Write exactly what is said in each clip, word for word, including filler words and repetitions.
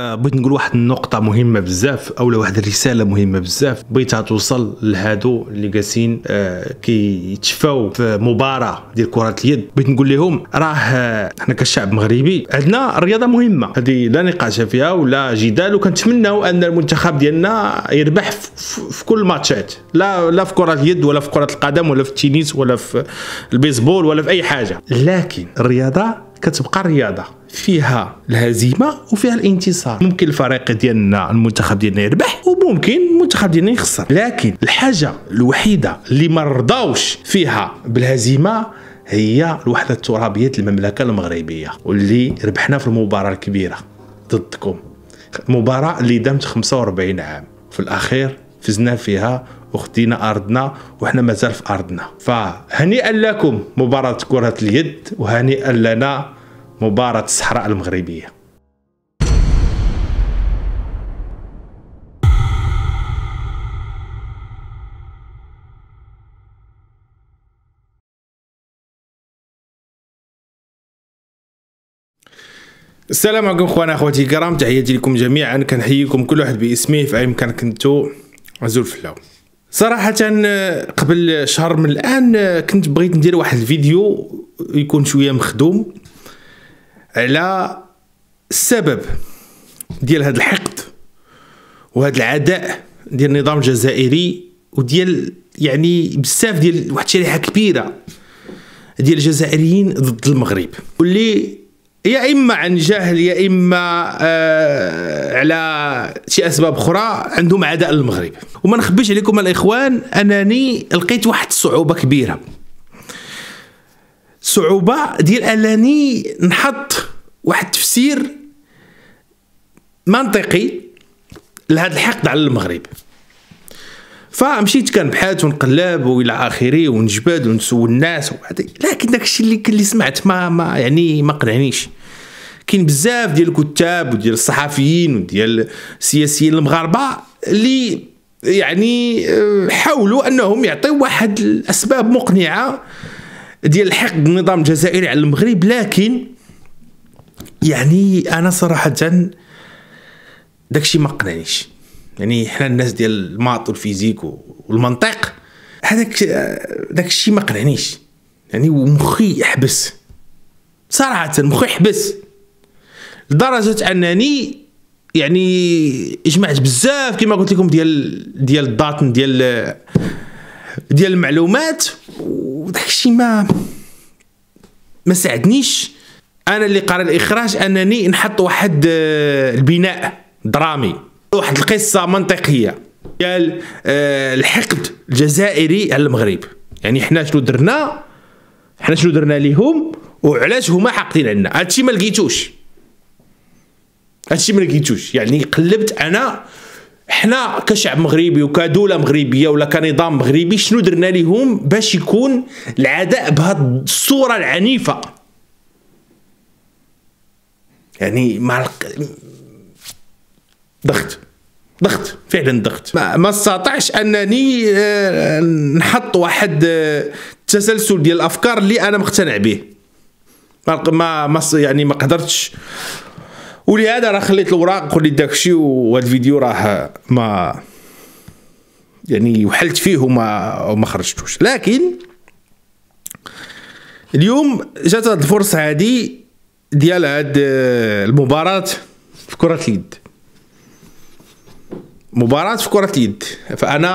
بغيت نقول واحد النقطة مهمة بزاف أولا واحد الرسالة مهمة بزاف بغيتها توصل لهادو اللي جالسين آه كيتشفاو في مباراة ديال كرة اليد. بغيت نقول لهم راه حنا كشعب مغربي عندنا الرياضة مهمة، هذه لا نقاش فيها ولا جدال، وكنتمناو أن المنتخب ديالنا يربح في كل الماتشات، لا لا في كرة اليد ولا في كرة القدم ولا في التنس ولا في البيسبول ولا في أي حاجة. لكن الرياضة كتبقى الرياضة، فيها الهزيمة وفيها الانتصار. ممكن الفريق ديالنا المنتخب ديالنا يربح وممكن المنتخب ديالنا يخسر، لكن الحاجة الوحيدة اللي ما رضاوش فيها بالهزيمة هي الوحدة الترابية المملكة المغربية، واللي ربحنا في المباراة الكبيرة ضدكم، مباراة اللي دامت خمسة وأربعين عام، في الأخير فزنا فيها وخدينا أرضنا وحنا مازال في أرضنا. فهنيئا لكم مباراة كرة اليد، وهنيئا لنا مباراة الصحراء المغربية. السلام عليكم خونا اخواتي الكرام، تحياتي لكم جميعا، كنحييكم كل واحد باسمه في اي مكان كنتو. عزول فلاو، صراحة قبل شهر من الآن كنت بغيت ندير واحد الفيديو يكون شوية مخدوم على السبب ديال هاد الحقد وهاد العداء ديال النظام الجزائري وديال يعني بزاف ديال واحد الشريحة كبيرة ديال الجزائريين ضد المغرب، واللي يا اما عن جهل يا اما آه على شي اسباب اخرى عندهم عداء للمغرب. وما نخبيش عليكم الاخوان انني لقيت واحد الصعوبه كبيره، صعوبه ديال انني نحط واحد التفسير منطقي لهذا الحقد على المغرب. فمشيت كنبحث ونقلب والى اخره ونجبد ونسول الناس، لكن داكشي اللي اللي سمعت ما, ما يعني ما قنعنيش. كاين بزاف ديال الكتاب وديال الصحفيين وديال السياسيين المغاربه اللي يعني حاولوا انهم يعطيو واحد الاسباب مقنعه ديال الحقد النظام الجزائري على المغرب، لكن يعني انا صراحه داكشي ما قنعنيش. يعني حنا الناس ديال الماط والفيزيك والمنطق هذاك داك الشيء ما قنعنيش، يعني ومخي حبس صراحه، مخي حبس لدرجه انني يعني جمعت بزاف كما قلت لكم ديال ديال الداتن ديال ديال المعلومات، وداك الشيء ما ما ساعدنيش. انا اللي قرر الاخراج انني نحط واحد البناء درامي، واحد القصه منطقيه ديال آه الحقد الجزائري على المغرب. يعني حنا شنو درنا، حنا شنو درنا ليهم وعلاش هما حاقدين عنا. هادشي ما لقيتوش، هادشي ما لقيتوش. يعني قلبت انا حنا كشعب مغربي وكدوله مغربيه ولا كنظام مغربي شنو درنا ليهم باش يكون العداء بهاد الصوره العنيفه. يعني مع ضغط ضغط فعلا ضغط ما, ما استطعش انني آه نحط واحد آه التسلسل ديال الافكار اللي انا مقتنع به، ما ما يعني ما قدرتش، ولهذا راه خليت الاوراق وخليت داكشي، وهذا الفيديو راه ما يعني وحلت فيه وما وما خرجتوش. لكن اليوم جات هاد الفرصه هادي ديال هاد المباراه في كره اليد، مباراة في كرة اليد. فأنا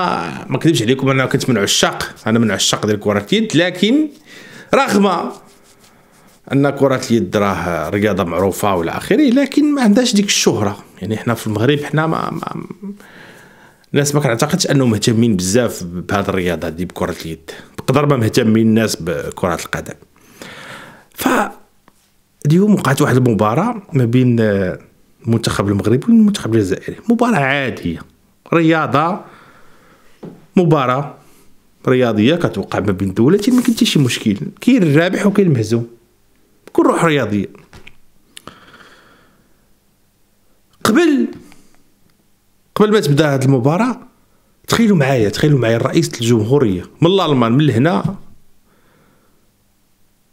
ما كذبش عليكم أنا كنت من عشاق، أنا من عشاق ديال كرة اليد، لكن رغم أن كرة اليد راه رياضة معروفة ولا آخره، لكن ما عندهاش ديك الشهرة. يعني حنا في المغرب حنا ما, ما الناس ما كنعتقدش أنهم مهتمين بزاف بهذه الرياضة دي بكرة اليد، بقدر ما مهتمين الناس بكرة القدم. ف اليوم وقعت واحد المباراة ما بين المنتخب المغربي والمنتخب الجزائري، مباراة عادية، رياضة، مباراة رياضية كتوقع ما بين دولتين، ما كاين حتى شي مشكل، كاين الرابح وكاين المهزوم، بكل روح رياضية. قبل قبل ما تبدا هاد المباراة تخيلوا معايا، تخيلوا معايا الرئيس الجمهورية من الألمان من لهنا،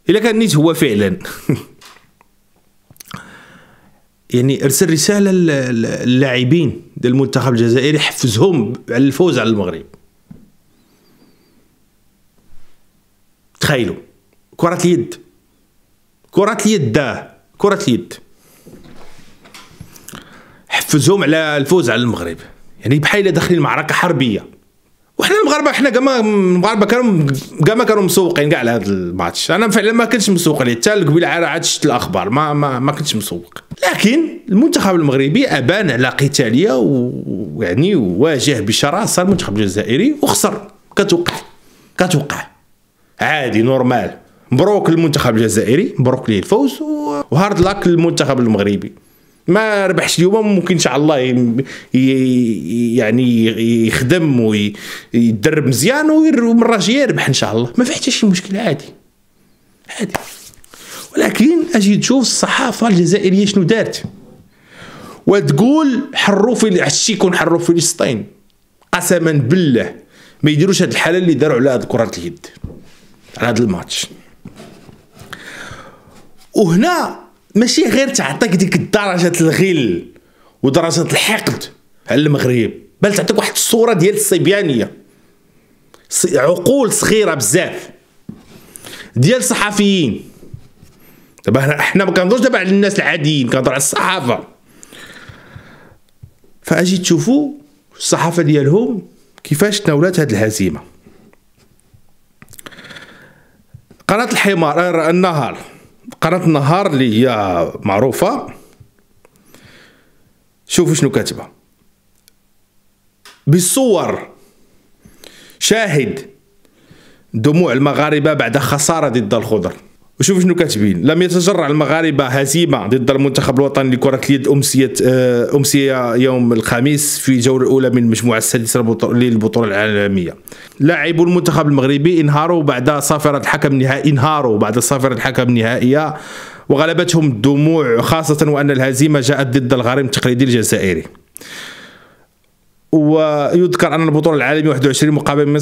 إلا كان نيت هو فعلا يعني ارسل رساله للاعبين ديال المنتخب الجزائري، حفزهم على الفوز على المغرب. تخيلوا كره اليد، كره اليد ده كره اليد حفزهم على الفوز على المغرب، يعني بحال الا داخلين معركه حربيه. وحنا المغاربه حنا كما المغاربه كانوا كما كانوا مسوقين كاع على هذا الماتش. انا فعلا ما كنتش مسوق عليه حتى قبيله، عاد شفت الاخبار ما ما, ما كنتش مسوق. لكن المنتخب المغربي ابان على قتاليه، ويعني واجه بشراسه المنتخب الجزائري وخسر. كتوقع كتوقع عادي نورمال. مبروك للمنتخب الجزائري، مبروك ليه الفوز، وهارد لاك للمنتخب المغربي. ما ربحش اليوم، ممكن ان شاء الله يعني يخدم ويتدرب مزيان ومره الجايه يربح ان شاء الله، ما فيه حتى شي مشكل، عادي عادي. ولكن اجي تشوف الصحافه الجزائريه شنو دارت، وتقول حروا في هادشي، يكون حروا فلسطين. قسما بالله ما يديروش هاد الحاله اللي داروا على هاد كره اليد، على هاد الماتش. وهنا ماشي غير تعطيك ديك درجة الغل ودرجة الحقد على المغرب، بل تعطيك واحد الصورة ديال الصبيانية، عقول صغيرة بزاف ديال الصحفيين. دابا حنا ما كنهضروش دابا على الناس العاديين، كنهضروا على الصحافة. فاجي تشوفوا الصحافة ديالهم كيفاش تناولات هاد الهزيمة. قناة الحمار النهار قناة النهار اللي هي معروفة، شوفوا شنو كاتبة بالصور: شاهد دموع المغاربة بعد خسارة ضد الخضر. وشوفوا شنو كاتبين: لم يتجرع المغاربة هزيمة ضد المنتخب الوطني لكرة اليد أمسية أمسية يوم الخميس في الجولة الأولى من المجموعة السادسة للبطولة العالمية. لاعبو المنتخب المغربي انهاروا بعد صافرة الحكم نهائي انهاروا بعد صافرة الحكم النهائية، وغلبتهم الدموع، خاصة وأن الهزيمة جاءت ضد الغريم التقليدي الجزائري. ويذكر أن البطولة العالمية واحد وعشرين مقابل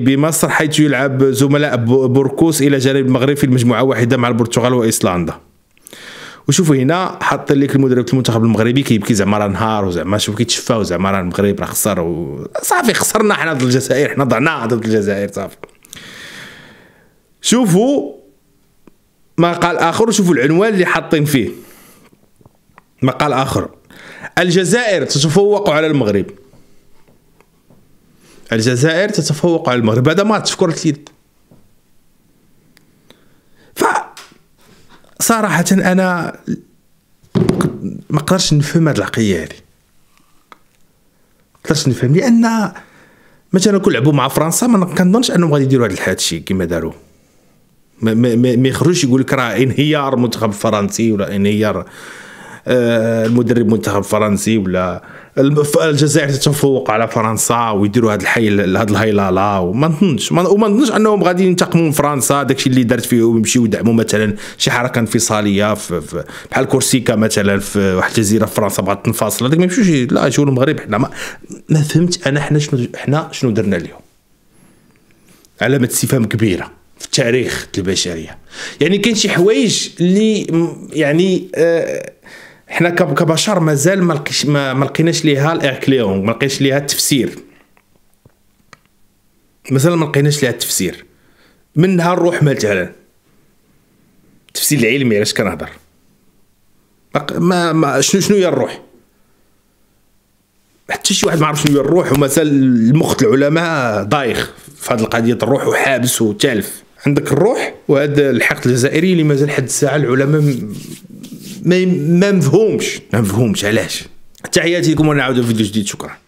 بمصر، حيث يلعب زملاء بوركوس إلى جانب المغرب في المجموعة واحدة مع البرتغال وإيسلندا. وشوفوا هنا حاط لك المدرب المنتخب المغربي كيبكي، زعما راه نهار، وزعما شوف كيتشفى، وزعما راه المغرب راه خسر، وصافي خسرنا حنا ضد الجزائر، حنا ضعنا ضد الجزائر، صافي. شوفوا مقال آخر، وشوفوا العنوان اللي حاطين فيه. مقال آخر: الجزائر تتفوق على المغرب. الجزائر تتفوق على المغرب. هذا ماتش في كرة اليد. ف صراحة انا ما قدرتش نفهم هذه العقلية هذه، ما قدرتش نفهم. لان مثلا كون لعبوا مع فرنسا ما كنظنش انهم غادي يديروا هذا الشيء كما داروا. ما ما يخرجوش يقول لك راه انهيار المنتخب الفرنسي، ولا انهيار المدرب المنتخب الفرنسي، ولا الجزائر تتفوق على فرنسا، ويديروا هذا الحيل هذا الهيلاله. وما نظنش وما نظنش انهم غادي ينتقموا من فرنسا داكشي اللي دارت فيهم، يمشيو يدعموا مثلا شي حركه انفصاليه في, في بحال كورسيكا مثلا، في واحد الجزيره في فرنسا بغات تنفصل، هذاك ما يمشيوش. لا، يجيو المغرب. حنا ما, ما فهمت انا حنا شنو حنا شنو درنا اليوم. علامه استفهام كبيره في تاريخ البشريه. يعني كاين شي حوايج اللي يعني آه حنا كبشر مازال ما لقيش ما لقيناش ليها الاكليون، ما لقيناش ليها التفسير، مثلا ما لقيناش ليها التفسير منها الروح مثلا، التفسير العلمي. علاش كنهضر ما, ما شنو شنو هي الروح؟ حتى شي واحد ما عرف شنو هي الروح، ومازال المخ العلماء ضايخ في هذه القضيه ديال الروح، وحابس وتالف. عندك الروح وهذا الحقد الجزائري اللي مازال حد الساعه العلماء ما ما مفهومش ما مفهومش علاش. تحياتي لكم، ونعاودوا فيديو جديد. شكرا.